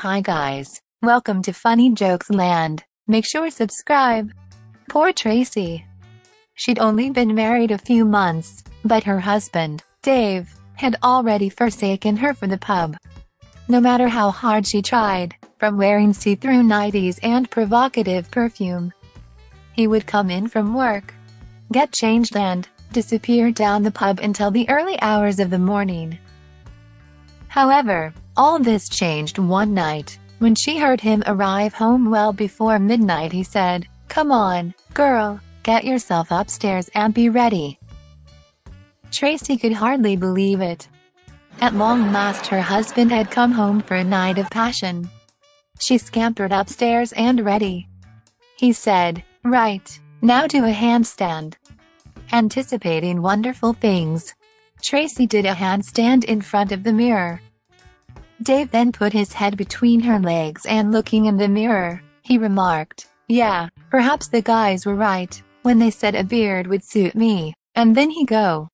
Hi guys, welcome to Funny Jokes Land. Make sure subscribe. Poor Tracy. She'd only been married a few months, but her husband, Dave, had already forsaken her for the pub. No matter how hard she tried, from wearing see-through nighties and provocative perfume, he would come in from work, get changed and disappear down the pub until the early hours of the morning. However, all this changed one night, when she heard him arrive home well before midnight. He said, "Come on, girl, get yourself upstairs and be ready." Tracy could hardly believe it. At long last her husband had come home for a night of passion. She scampered upstairs and ready. He said, "Right, now do a handstand." Anticipating wonderful things, Tracy did a handstand in front of the mirror. Dave then put his head between her legs and looking in the mirror, he remarked, "Yeah, perhaps the guys were right when they said a beard would suit me," and then he go.